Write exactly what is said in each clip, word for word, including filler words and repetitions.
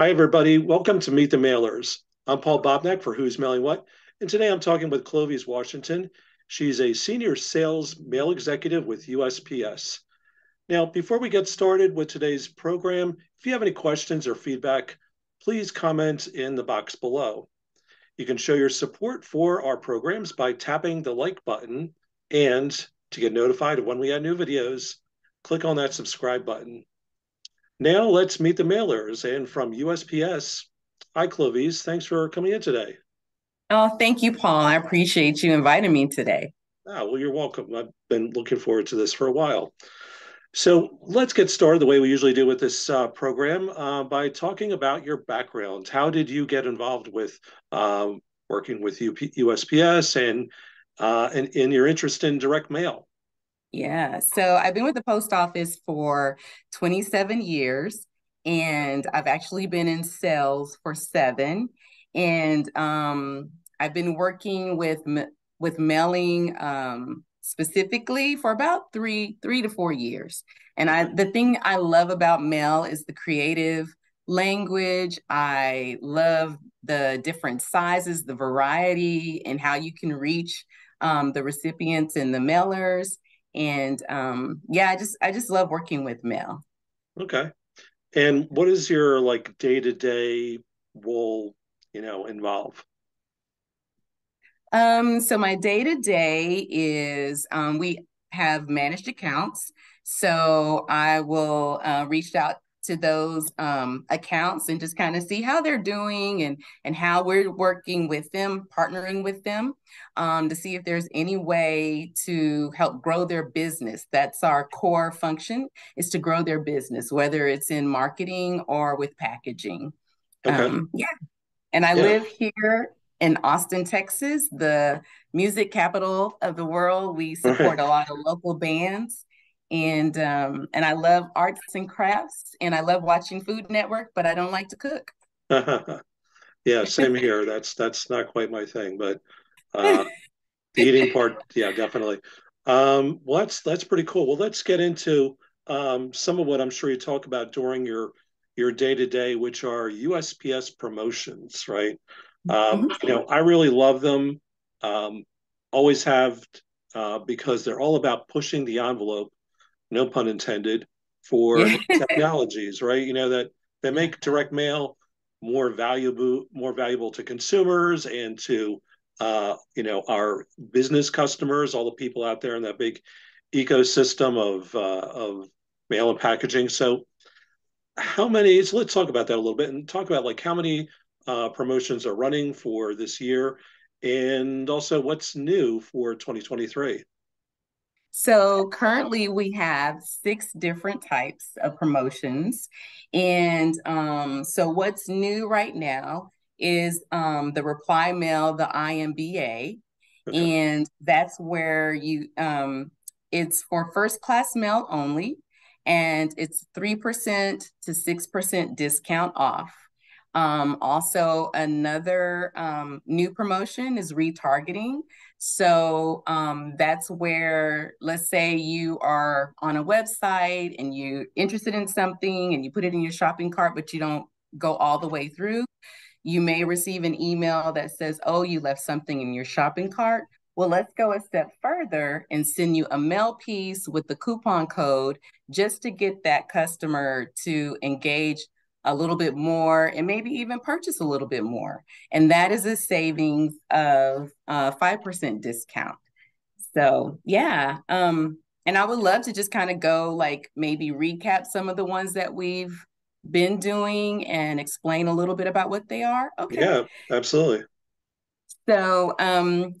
Hi, everybody. Welcome to Meet the Mailers. I'm Paul Bobnak for Who's Mailing What? And today I'm talking with Clovise Washington. She's a senior sales mail executive with U S P S. Now, before we get started with today's program, if you have any questions or feedback, please comment in the box below. You can show your support for our programs by tapping the like button, and to get notified of when we add new videos, click on that subscribe button. Now let's meet the mailers, and from U S P S, hi Clovise, thanks for coming in today. Oh, thank you, Paul. I appreciate you inviting me today. Ah, well, you're welcome. I've been looking forward to this for a while. So let's get started the way we usually do with this uh, program uh, by talking about your background. How did you get involved with um, working with U S P S and, uh, and, and your interest in direct mail? Yeah, so I've been with the post office for twenty-seven years, and I've actually been in sales for seven. And um, I've been working with with mailing um, specifically for about three, three to four years. And I, the thing I love about mail is the creative language. I love the different sizes, the variety, and how you can reach um, the recipients and the mailers. And um, yeah, I just, I just love working with mail. Okay. And what is your like day-to-day role, you know, involve? Um, so my day-to-day is um, we have managed accounts. So I will uh, reach out to those um, accounts and just kind of see how they're doing and, and how we're working with them, partnering with them um, to see if there's any way to help grow their business. That's our core function, is to grow their business, whether it's in marketing or with packaging. Okay. Um, yeah. And I yeah. live here in Austin, Texas, the music capital of the world. We support a lot of local bands. And um, and I love arts and crafts, and I love watching Food Network, but I don't like to cook. Yeah, same here. That's that's not quite my thing, but uh, the eating part, yeah, definitely. Um, well, that's that's pretty cool. Well, let's get into um, some of what I'm sure you talk about during your your day to day, which are U S P S promotions, right? Um, mm-hmm. You know, I really love them. Um, always have uh, because they're all about pushing the envelope. No pun intended, for technologies, right? You know, that that make direct mail more valuable, more valuable to consumers and to, uh, you know, our business customers, all the people out there in that big ecosystem of, uh, of mail and packaging. So how many, so let's talk about that a little bit and talk about like how many uh, promotions are running for this year, and also what's new for twenty twenty-three. So currently we have six different types of promotions. And um, so what's new right now is um, the reply mail, the I M B A. Okay. And that's where you, um, it's for first class mail only, and it's three percent to six percent discount off. Um, also, another um, new promotion is retargeting. So um, that's where, let's say you are on a website and you're interested in something and you put it in your shopping cart, but you don't go all the way through. You may receive an email that says, oh, you left something in your shopping cart. Well, let's go a step further and send you a mail piece with the coupon code just to get that customer to engage a little bit more, and maybe even purchase a little bit more. And that is a savings of uh, five percent discount. So yeah. Um, and I would love to just kind of go like maybe recap some of the ones that we've been doing and explain a little bit about what they are. Okay. Yeah, absolutely. So um,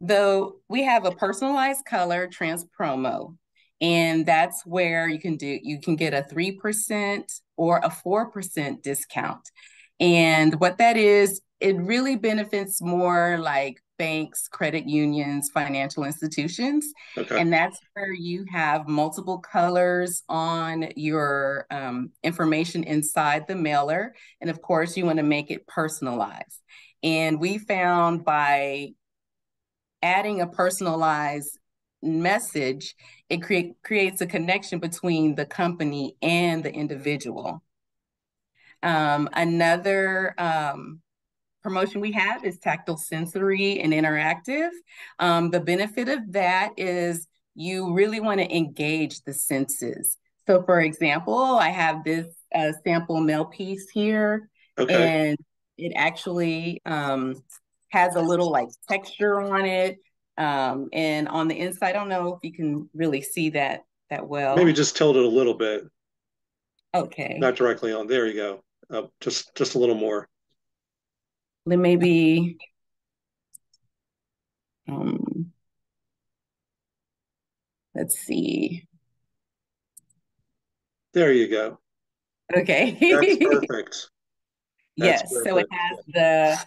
though we have a personalized color trans promo. And that's where you can do, you can get a three percent or a four percent discount. And what that is, it really benefits more like banks, credit unions, financial institutions. Okay. And that's where you have multiple colors on your um, information inside the mailer. And of course, you want to make it personalized. And we found by adding a personalized message, it create, creates a connection between the company and the individual. Um, another um, promotion we have is tactile, sensory, and interactive. Um, the benefit of that is you really want to engage the senses. So for example, I have this uh, sample mail piece here, okay. and it actually um, has a little like texture on it. Um, and on the inside, I don't know if you can really see that that well. Maybe just tilt it a little bit. Okay. Not directly on, there you go. Uh, just, just a little more. Then maybe, um, let's see. There you go. Okay. That's perfect. That's yes. Perfect. So it has the,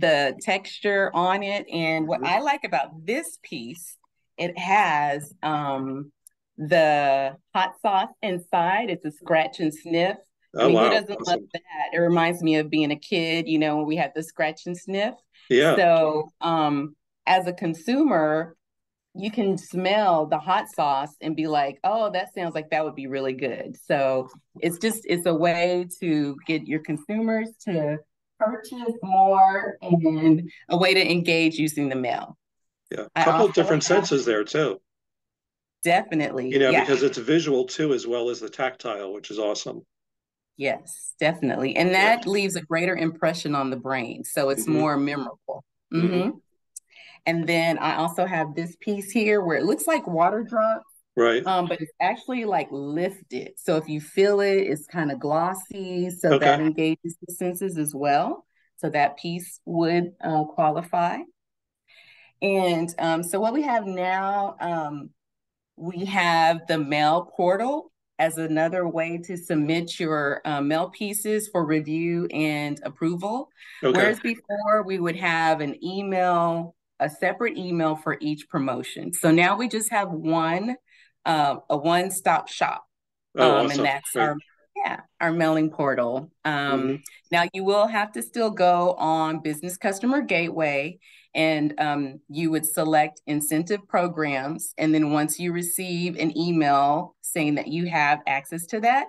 the texture on it. And what mm-hmm. I like about this piece, it has um, the hot sauce inside. It's a scratch and sniff. Oh, I mean, wow. Who doesn't awesome. Love that? It reminds me of being a kid, you know, when we had the scratch and sniff. Yeah. So um, as a consumer, you can smell the hot sauce and be like, oh, that sounds like that would be really good. So it's just, it's a way to get your consumers to purchase more and a way to engage using the mail. Yeah. A couple of different have, senses there too. Definitely. You know, yeah. because it's visual too, as well as the tactile, which is awesome. Yes, definitely. And that yeah. leaves a greater impression on the brain. So it's mm-hmm. more memorable. Mm-hmm. Mm-hmm. And then I also have this piece here where it looks like water drops, right? Um, but it's actually like lifted. So if you feel it, it's kind of glossy. So okay. that engages the senses as well. So that piece would uh, qualify. And um, so what we have now, um, we have the mail portal as another way to submit your uh, mail pieces for review and approval. Okay. Whereas before we would have an email, a separate email for each promotion. So now we just have one, uh, a one-stop shop. Oh, um, awesome. And that's right. our, yeah, our mailing portal. Um, mm-hmm. Now you will have to still go on Business Customer Gateway and um, you would select incentive programs. And then once you receive an email saying that you have access to that,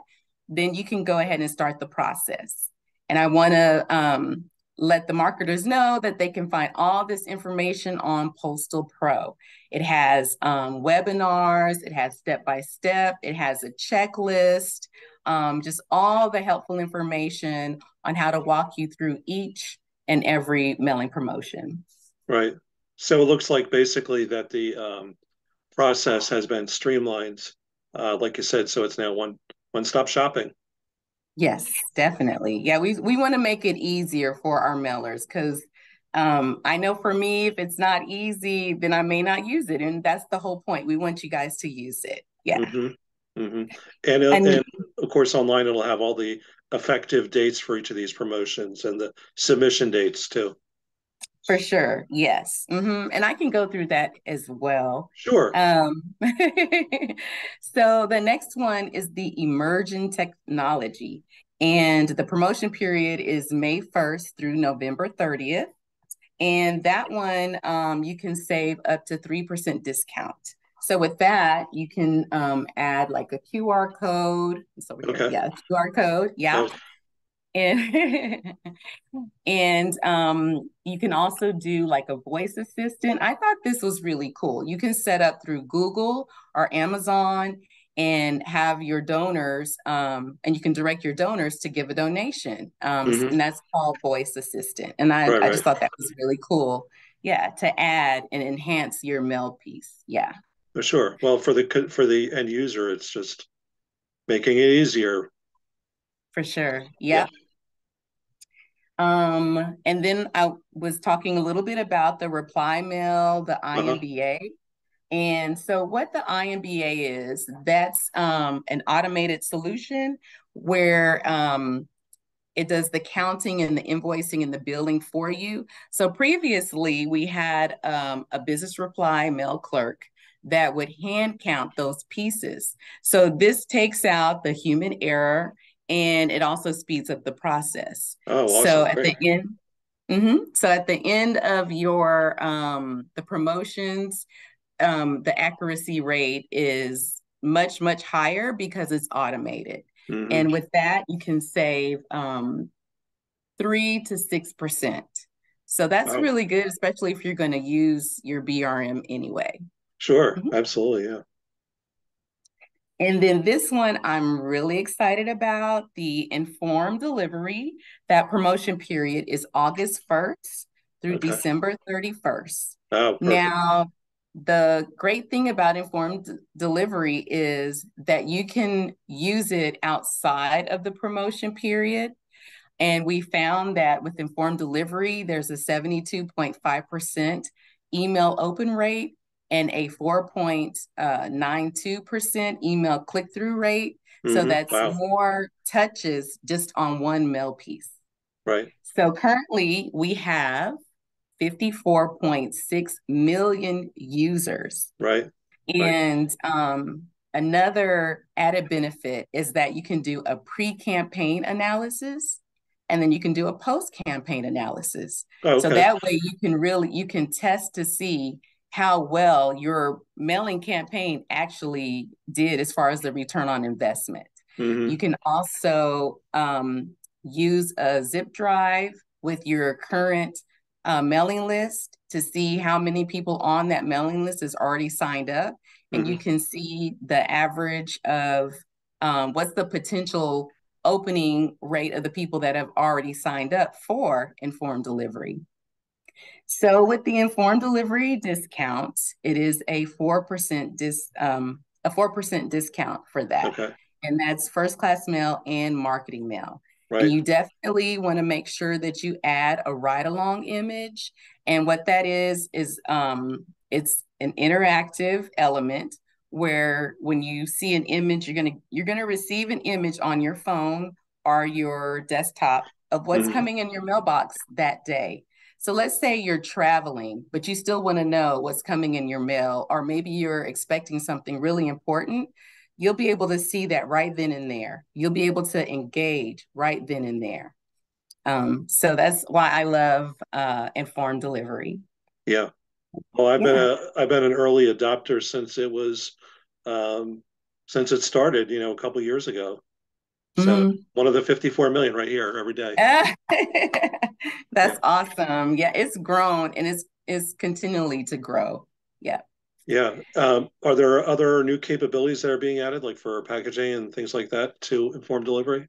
then you can go ahead and start the process. And I wanna um, let the marketers know that they can find all this information on Postal Pro. It has um, webinars, it has step-by-step, it has a checklist, um, just all the helpful information on how to walk you through each and every mailing promotion. Right. So it looks like basically that the um, process has been streamlined, uh, like you said, so it's now one one-stop shopping. Yes, definitely. Yeah, we we want to make it easier for our mailers because um, I know for me, if it's not easy, then I may not use it. And that's the whole point. We want you guys to use it. Yeah. Mm-hmm. Mm-hmm. And, and, and of course, online, it'll have all the effective dates for each of these promotions and the submission dates too. For sure. Yes. Mm-hmm. And I can go through that as well. Sure. Um, so the next one is the emerging technology. And the promotion period is May first through November thirtieth. And that one, um, you can save up to three percent discount. So with that, you can um, add like a Q R code. So we okay. yeah, Q R code. Yeah. Oh. And, and um, you can also do like a voice assistant. I thought this was really cool. You can set up through Google or Amazon and have your donors, um, and you can direct your donors to give a donation. Um, mm-hmm. And that's called voice assistant. And I, right, I just right. thought that was really cool. Yeah, to add and enhance your mail piece. Yeah. For sure. Well, for the for the end user, it's just making it easier. For sure. Yep. Yeah. Um, and then I was talking a little bit about the reply mail, the I M B A. Uh-huh. And so what the I M B A is, that's um, an automated solution where um, it does the counting and the invoicing and the billing for you. So previously we had um, a business reply mail clerk that would hand count those pieces. So this takes out the human error and it also speeds up the process. Oh, awesome. So at Great. the end, mm-hmm, so at the end of your um, the promotions, um, the accuracy rate is much much higher because it's automated. Mm-hmm. And with that, you can save um, three to six percent. So that's wow. really good, especially if you're going to use your B R M anyway. Sure, mm-hmm. absolutely, yeah. And then this one I'm really excited about, the Informed Delivery. That promotion period is August first through okay. December thirty-first. Oh, perfect. Now, the great thing about Informed Delivery is that you can use it outside of the promotion period. And we found that with Informed Delivery, there's a seventy-two point five percent email open rate and a four point nine two percent email click-through rate. Mm-hmm. So that's wow. more touches just on one mail piece. Right. So currently we have fifty-four point six million users. Right. And right. Um, another added benefit is that you can do a pre-campaign analysis, and then you can do a post-campaign analysis. Oh, okay. So that way you can really, you can test to see how well your mailing campaign actually did as far as the return on investment. Mm-hmm. You can also um, use a zip drive with your current uh, mailing list to see how many people on that mailing list is already signed up. And mm-hmm. you can see the average of um, what's the potential opening rate of the people that have already signed up for Informed Delivery. So with the Informed Delivery discount, it is a four percent dis, um, a four percent discount for that. Okay. And that's first class mail and marketing mail. Right. And you definitely want to make sure that you add a ride-along image. And what that is, is um, it's an interactive element where when you see an image, you're going to, you're going to receive an image on your phone or your desktop of what's mm-hmm. coming in your mailbox that day. So let's say you're traveling, but you still want to know what's coming in your mail, or maybe you're expecting something really important. You'll be able to see that right then and there. You'll be able to engage right then and there. Um, so that's why I love uh, Informed Delivery. Yeah. Well, I've yeah. been a I've been an early adopter since it was um, since it started, you know, a couple of years ago. So mm-hmm. one of the fifty-four million right here every day. That's yeah. awesome. Yeah, it's grown and it's it's continually to grow. Yeah. Yeah. Um, are there other new capabilities that are being added, like for packaging and things like that, to Informed Delivery?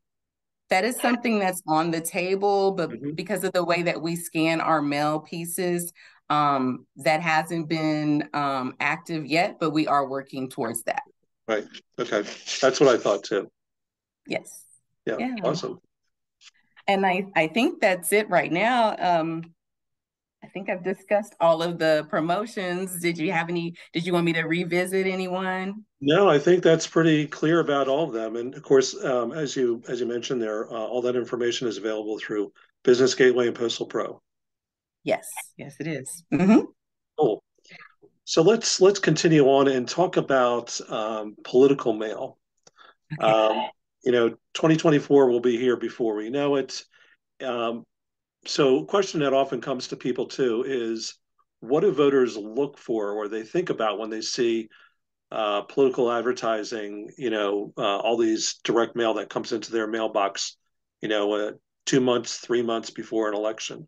That is something that's on the table, but mm-hmm. because of the way that we scan our mail pieces, um, that hasn't been um, active yet, but we are working towards that. Right. Okay. That's what I thought too. Yes. Yeah, yeah. Awesome. And I, I think that's it right now. Um, I think I've discussed all of the promotions. Did you have any, did you want me to revisit anyone? No, I think that's pretty clear about all of them. And of course, um, as you as you mentioned there, uh, all that information is available through Business Gateway and Postal Pro. Yes, yes it is. Mm-hmm. Cool. So let's, let's continue on and talk about um, political mail. Okay. Um, You know, twenty twenty-four will be here before we know it. Um, so a question that often comes to people too is, what do voters look for or they think about when they see uh, political advertising, you know, uh, all these direct mail that comes into their mailbox, you know, uh, two months, three months before an election?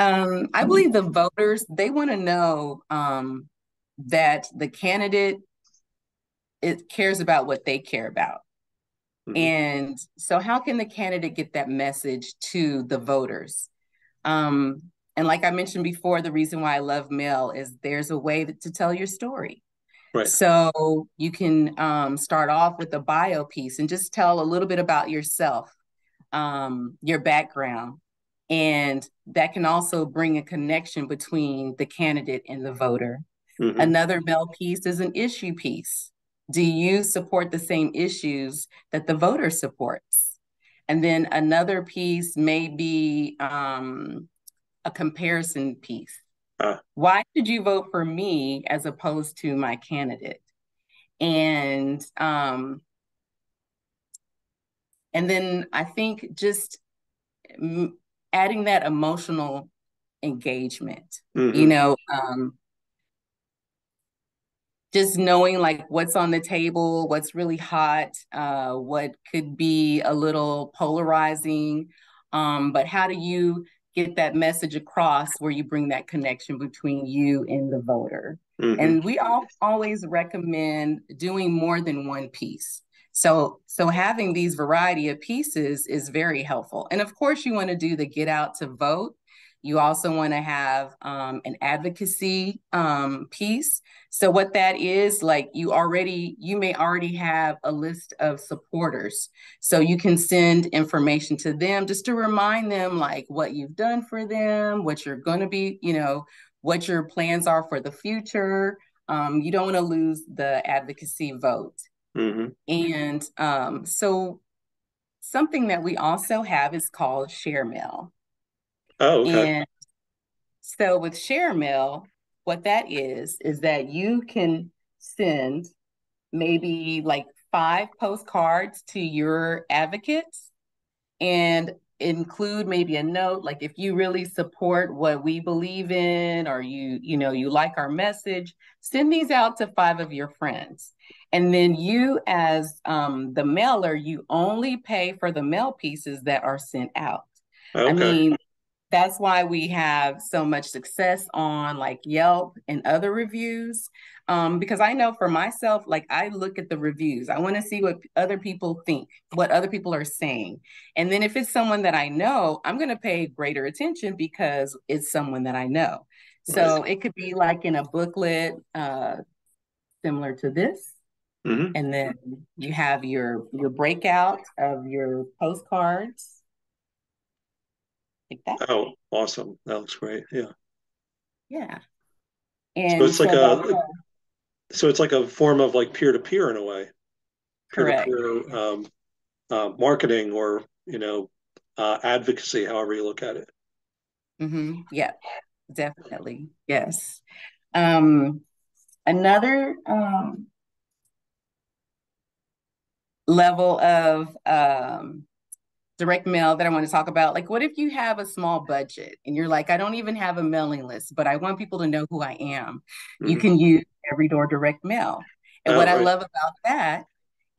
Um, I believe the voters, they want to know um, that the candidate it cares about what they care about. Mm-hmm. And so how can the candidate get that message to the voters? Um, and like I mentioned before, the reason why I love mail is there's a way to tell your story. Right. So you can um, start off with a bio piece and just tell a little bit about yourself, um, your background. And that can also bring a connection between the candidate and the voter. Mm-hmm. Another mail piece is an issue piece. Do you support the same issues that the voter supports? And then another piece may be um, a comparison piece. Uh, Why did you vote for me as opposed to my candidate? And um, and then I think just adding that emotional engagement, mm-hmm. you know, um, just knowing like what's on the table, what's really hot, uh, what could be a little polarizing, um, but how do you get that message across where you bring that connection between you and the voter? Mm-hmm. And we all always recommend doing more than one piece. So, so having these variety of pieces is very helpful. And of course, you want to do the get out to vote. You also want to have um, an advocacy um, piece. So what that is, like you already, you may already have a list of supporters. So you can send information to them just to remind them like what you've done for them, what you're going to be, you know, what your plans are for the future. Um, you don't want to lose the advocacy vote. Mm-hmm. And um, so something that we also have is called ShareMail. Oh, okay. And so with ShareMail, what that is, is that you can send maybe like five postcards to your advocates and include maybe a note, like if you really support what we believe in, or you, you know, you like our message, send these out to five of your friends. And then you as um, the mailer, you only pay for the mail pieces that are sent out. Okay. I mean, that's why we have so much success on like Yelp and other reviews, um, because I know for myself, like I look at the reviews. I want to see what other people think, what other people are saying. And then if it's someone that I know, I'm going to pay greater attention because it's someone that I know. So it could be like in a booklet uh, similar to this. Mm-hmm. And then you have your, your breakout of your postcards. Like that. Oh, awesome. That looks great. Yeah. Yeah. And so it's so like a, a so it's like a form of like peer-to-peer in a way. Peer-to-peer correct. um, uh, marketing or, you know, uh, advocacy, however you look at it. Mm-hmm. Yeah, definitely. Yes. Um, another um, level of um, direct mail that I want to talk about. Like, what if you have a small budget and you're like, I don't even have a mailing list, but I want people to know who I am. Mm-hmm. You can use Every Door Direct Mail. And oh, what right. I love about that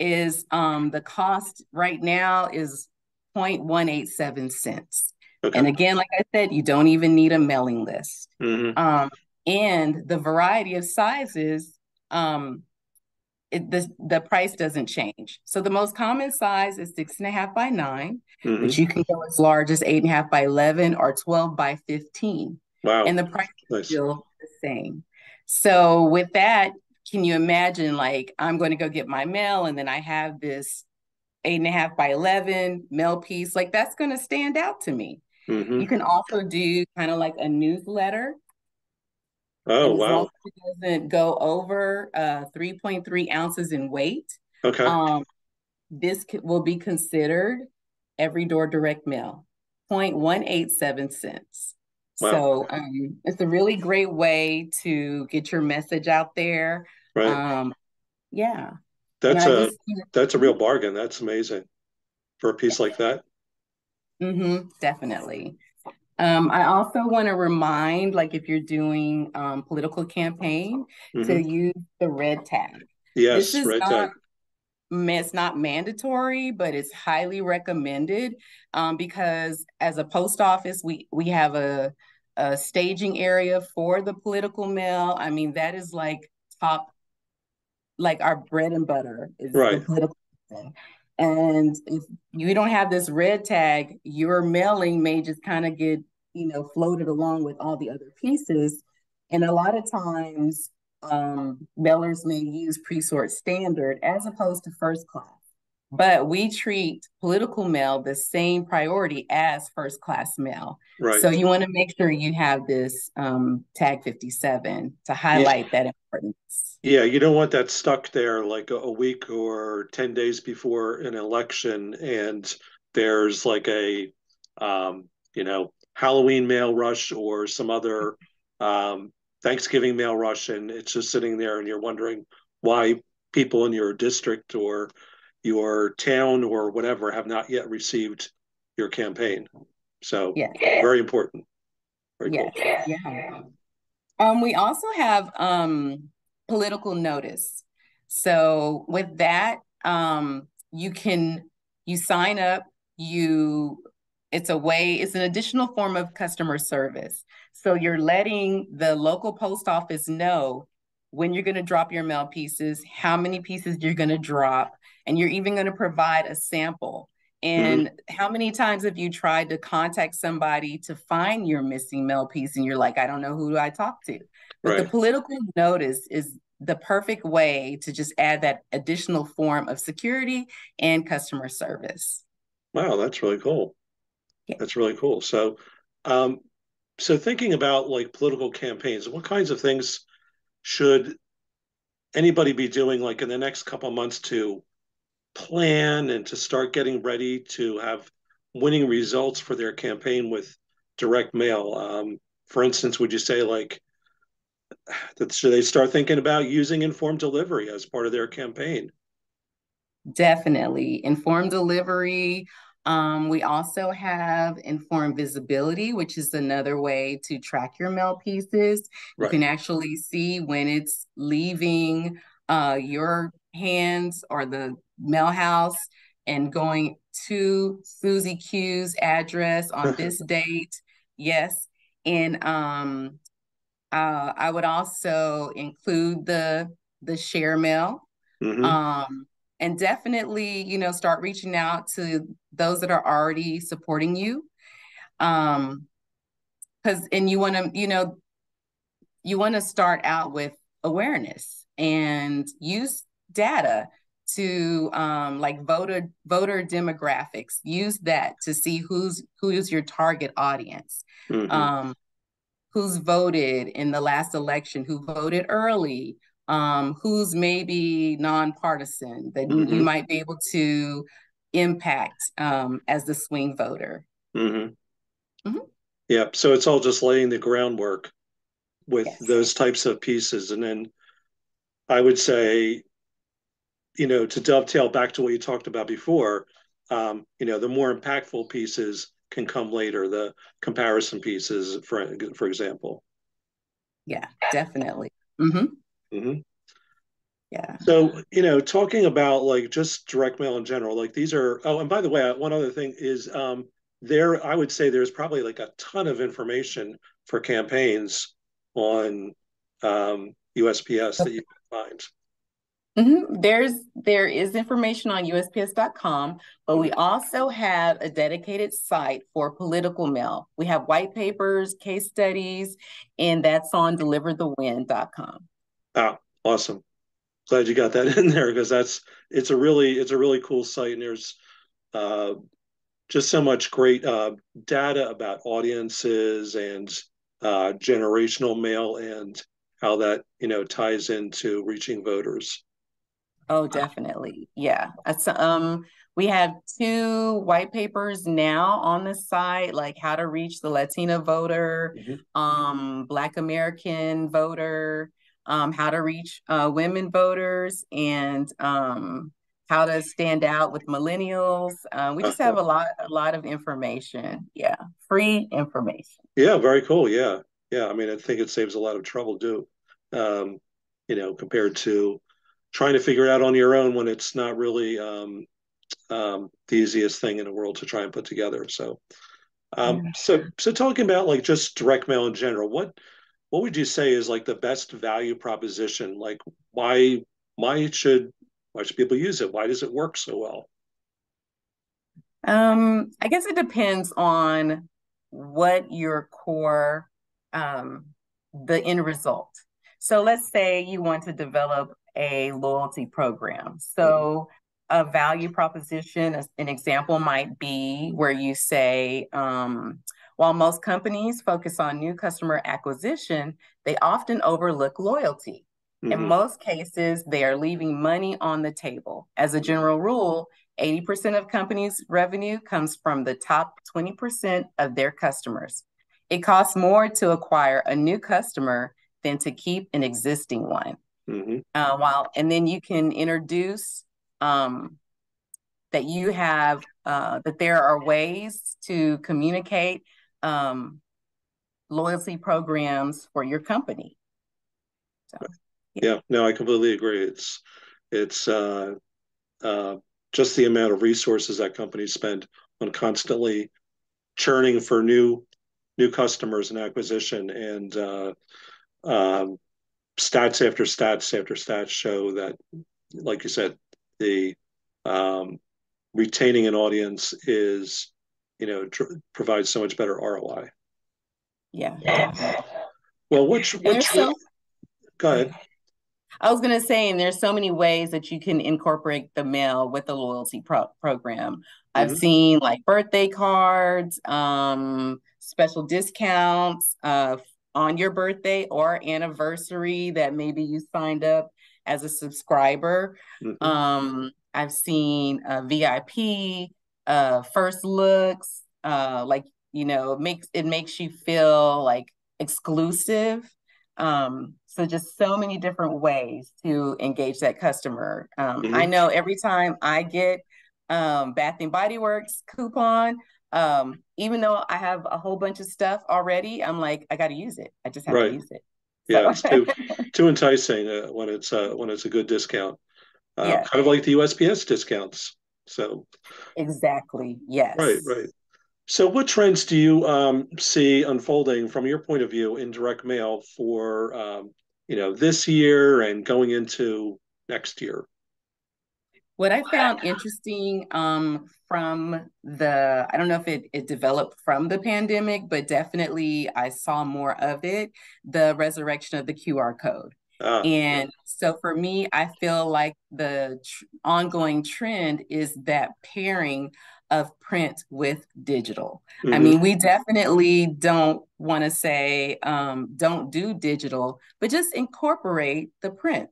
is um, the cost right now is zero point one eight seven cents. Okay. And again, like I said, you don't even need a mailing list. Mm-hmm. Um, and the variety of sizes, um, It, the, the price doesn't change. So the most common size is six and a half by nine, mm-hmm. but you can go as large as eight and a half by eleven or twelve by fifteen. Wow. And the price nice. Is still the same. So with that, can you imagine like, I'm going to go get my mail and then I have this eight and a half by eleven mail piece, like that's going to stand out to me. Mm-hmm. You can also do kind of like a newsletter. Oh, wow. As long as it doesn't go over uh, three point three ounces in weight. Okay. Um, this will be considered Every Door Direct Mail, zero point one eight seven cents. Wow. So um, it's a really great way to get your message out there. Right. Um, yeah. That's a just, you know, that's a real bargain. That's amazing for a piece like that. Mm-hmm, definitely. Um, I also want to remind, like if you're doing um, political campaign, mm-hmm. to use the red tag. Yes, this is red not, tag. It's not mandatory, but it's highly recommended um, because as a post office, we we have a, a staging area for the political mail. I mean, that is like top, like our bread and butter is right. the political thing. And if you don't have this red tag, your mailing may just kind of get, you know, floated along with all the other pieces. And a lot of times, um, mailers may use pre-sort standard as opposed to first class. But we treat political mail the same priority as first class mail. Right. So you want to make sure you have this um, tag fifty-seven to highlight yeah. that importance. Yeah, you don't want that stuck there like a, a week or ten days before an election. And there's like a, um, you know, Halloween mail rush or some other um, Thanksgiving mail rush. And it's just sitting there and you're wondering why people in your district or your town or whatever have not yet received your campaign. So yeah. very important. Very yeah. Cool. yeah. Um, we also have um, political notice. So with that, um, you can, you sign up, you, it's a way, it's an additional form of customer service. So you're letting the local post office know when you're going to drop your mail pieces, how many pieces you're going to drop, and you're even going to provide a sample. And mm-hmm. how many times have you tried to contact somebody to find your missing mail piece and you're like, I don't know who do I talk to? But right. the political notice is the perfect way to just add that additional form of security and customer service. Wow, that's really cool. Yeah. That's really cool. So, um, so thinking about like political campaigns, what kinds of things should anybody be doing like in the next couple of months to plan and to start getting ready to have winning results for their campaign with direct mail? Um, for instance, would you say like, should they start thinking about using Informed Delivery as part of their campaign? Definitely. Informed Delivery. Um, we also have Informed Visibility, which is another way to track your mail pieces. Right. You can actually see when it's leaving uh, your hands or the mail house and going to Susie Q's address on this date. Yes. And um, uh, I would also include the, the ShareMail. Mm-hmm. Um, and definitely, you know, start reaching out to those that are already supporting you. Um, cause, and you want to, you know, you want to start out with awareness and use data to um, like voter, voter demographics, use that to see who's, who is your target audience, mm-hmm. um, who's voted in the last election, who voted early, um, who's maybe nonpartisan that mm-hmm. you might be able to impact um, as the swing voter. Mm-hmm. Mm-hmm. Yeah. So it's all just laying the groundwork with yes. those types of pieces. And then I would say, you know, to dovetail back to what you talked about before, um, you know, the more impactful pieces can come later, the comparison pieces, for, for example. Yeah, definitely. Mm-hmm. Mm-hmm. Yeah. So, you know, talking about like just direct mail in general, like these are, oh, and by the way, one other thing is um, there, I would say there's probably like a ton of information for campaigns on um, U S P S that you can find. Mm-hmm. There's, there is information on U S P S dot com, but we also have a dedicated site for political mail. We have white papers, case studies, and that's on deliver the win dot com. Oh, awesome. Glad you got that in there because that's, it's a really, it's a really cool site and there's uh, just so much great uh, data about audiences and uh, generational mail and how that, you know, ties into reaching voters. Oh, definitely. Yeah. That's, um, we have two white papers now on the site, like how to reach the Latina voter, mm-hmm. um, Black American voter, um, how to reach uh, women voters, and um, how to stand out with millennials. Uh, we just have a lot, a lot of information. Yeah. Free information. Yeah. Very cool. Yeah. Yeah. I mean, I think it saves a lot of trouble too, um, you know, compared to trying to figure it out on your own when it's not really um, um, the easiest thing in the world to try and put together. So, um, yeah. so, so talking about like just direct mail in general, what, what would you say is like the best value proposition? Like why, why should, why should people use it? Why does it work so well? Um, I guess it depends on what your core, um, the end result. So let's say you want to develop a loyalty program. So a value proposition, an example might be where you say, um, while most companies focus on new customer acquisition, they often overlook loyalty. Mm-hmm. In most cases, they are leaving money on the table. As a general rule, eighty percent of companies' revenue comes from the top twenty percent of their customers. It costs more to acquire a new customer than to keep an existing one. Mm-hmm. Uh, while, and then you can introduce um, that you have, uh, that there are ways to communicate um, loyalty programs for your company. So. Yeah, no, I completely agree. It's it's uh, uh, just the amount of resources that companies spend on constantly churning for new new customers and acquisition, and uh, um, stats after stats after stats show that, like you said, the um, retaining an audience is, you know, tr- provides so much better R O I. Yeah. yeah. Well, which which so- go ahead. I was going to say, and there's so many ways that you can incorporate the mail with the loyalty pro- program. Mm-hmm. I've seen like birthday cards, um, special discounts uh, on your birthday or anniversary that maybe you signed up as a subscriber. Mm-hmm. Um, I've seen uh, V I P, uh, first looks, uh, like, you know, it makes, it makes you feel like exclusive. Um, so just so many different ways to engage that customer. Um, mm-hmm. I know every time I get um, Bath and Body Works coupon, um, even though I have a whole bunch of stuff already, I'm like, I got to use it. I just have right. to use it. So. Yeah, it's too, too enticing uh, when it's uh, when it's a good discount, uh, yeah. kind of like the U S P S discounts. So exactly, yes, right, right. So what trends do you um, see unfolding from your point of view in direct mail for, um, you know, this year and going into next year? What I found interesting um, from the, I don't know if it, it developed from the pandemic, but definitely I saw more of it, the resurrection of the Q R code. Ah, and yeah. so for me, I feel like the tr- ongoing trend is that pairing of print with digital. Mm-hmm. I mean, we definitely don't want to say um, don't do digital, but just incorporate the print.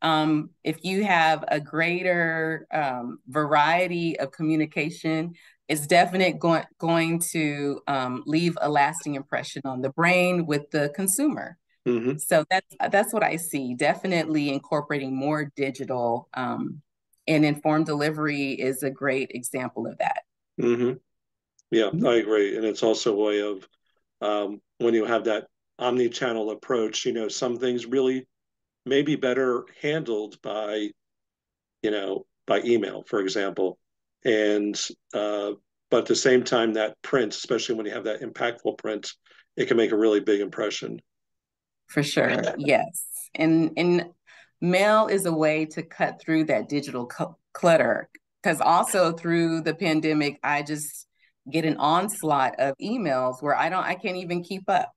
Um, if you have a greater um, variety of communication, it's definitely go- going to um, leave a lasting impression on the brain with the consumer. Mm-hmm. So that's, that's what I see, definitely incorporating more digital, um, and Informed Delivery is a great example of that. Mm-hmm. Yeah, I agree. And it's also a way of um, when you have that omni-channel approach, you know, some things really may be better handled by, you know, by email, for example. And, uh, but at the same time, that print, especially when you have that impactful print, it can make a really big impression. For sure. Yes. And, and, mail is a way to cut through that digital cl- clutter, because also through the pandemic, I just get an onslaught of emails where I don't, I can't even keep up.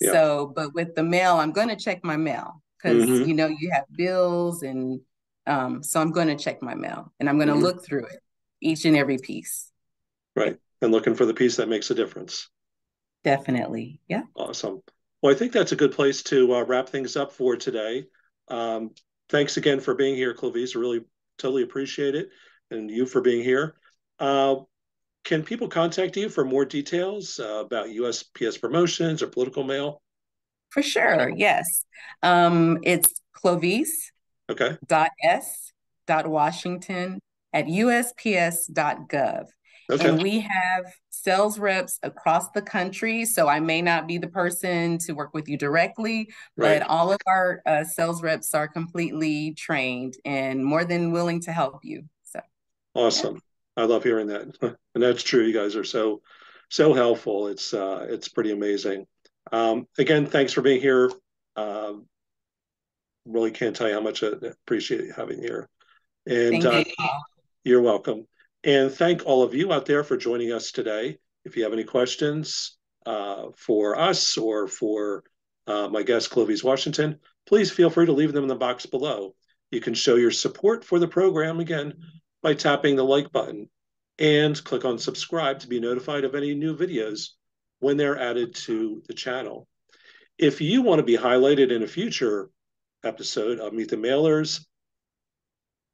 Yeah. So, but with the mail, I'm going to check my mail because, mm-hmm. you know, you have bills and um, so I'm going to check my mail and I'm going to mm-hmm. look through it, each and every piece. Right. And looking for the piece that makes a difference. Definitely. Yeah. Awesome. Well, I think that's a good place to uh, wrap things up for today. Um, Thanks again for being here, Clovise. Really, totally appreciate it. And you for being here. Uh, can people contact you for more details uh, about U S P S promotions or political mail? For sure, yes. Um, it's Clovise. Okay. Dot S. Dot Washington at U S P S dot gov. Okay. And we have sales reps across the country. So I may not be the person to work with you directly, right. but all of our uh, sales reps are completely trained and more than willing to help you. So awesome. Yeah. I love hearing that. And that's true. You guys are so, so helpful. It's, uh, it's pretty amazing. Um, again, thanks for being here. Uh, really can't tell you how much I appreciate having here. And Thank uh, you. You're welcome. And thank all of you out there for joining us today. If you have any questions uh, for us or for uh, my guest, Clovise Washington, please feel free to leave them in the box below. You can show your support for the program, again, by tapping the like button and click on subscribe to be notified of any new videos when they're added to the channel. If you want to be highlighted in a future episode of Meet the Mailers,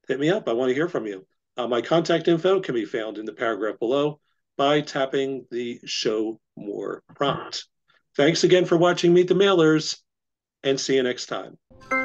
hit me up. I want to hear from you. Uh, my contact info can be found in the paragraph below by tapping the Show More prompt. Thanks again for watching Meet the Mailers, and see you next time.